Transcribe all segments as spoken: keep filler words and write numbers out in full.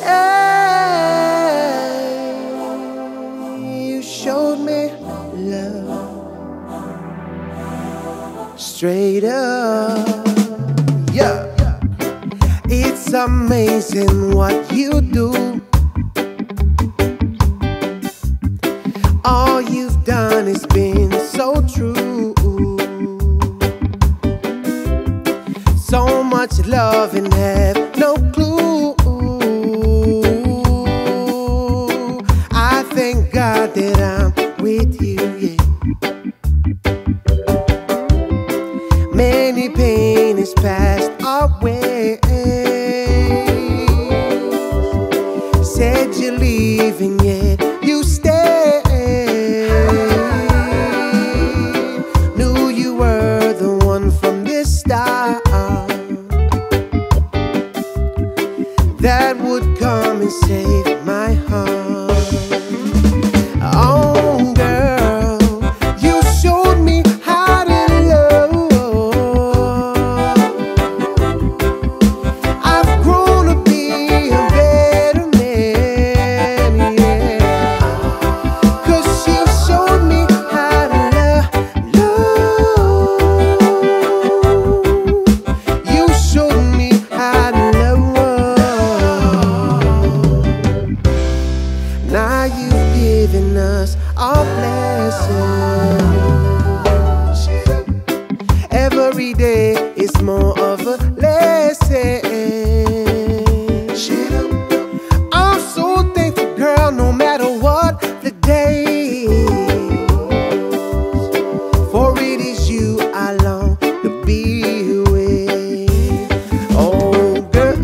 Hey, you showed me love straight up. Yeah, it's amazing what you do. All you've done has been so true. So much love and have no clue. I thank God that I'm with you, yeah. Many pain has passed away. Said you're leaving, yet you stay. Knew you were the one from this start, that would come and save my heart. Oh girl, you showed me how to love. I've grown to be a better man, yeah. Cause you showed me how to love, love. You showed me how to. Now you've given us our blessings. Every day is more of a lesson. I'm so thankful, girl, no matter what the day. For it is you I long to be with. Oh, girl.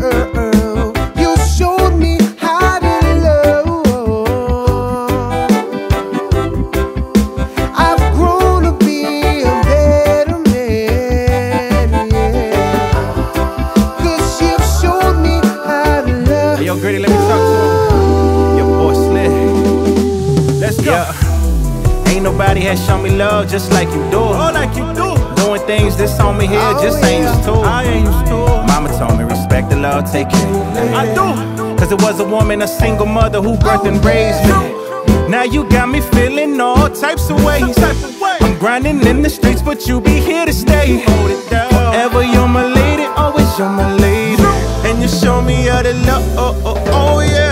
Grady, let me talk to him. Your boy Slick. Let's go. Yeah. Ain't nobody has shown me love just like you do. Oh, like you do. Doing things that's on me here, oh, just yeah. ain't used to. I ain't used to. Mama told me respect the love, take care. I do. Cause it was a woman, a single mother who birthed and raised me. Now you got me feeling all types of ways. I'm grinding in the streets, but you be here to stay. Forever you're my lady, always you're my lady. You show me how to love, oh, oh, oh, yeah.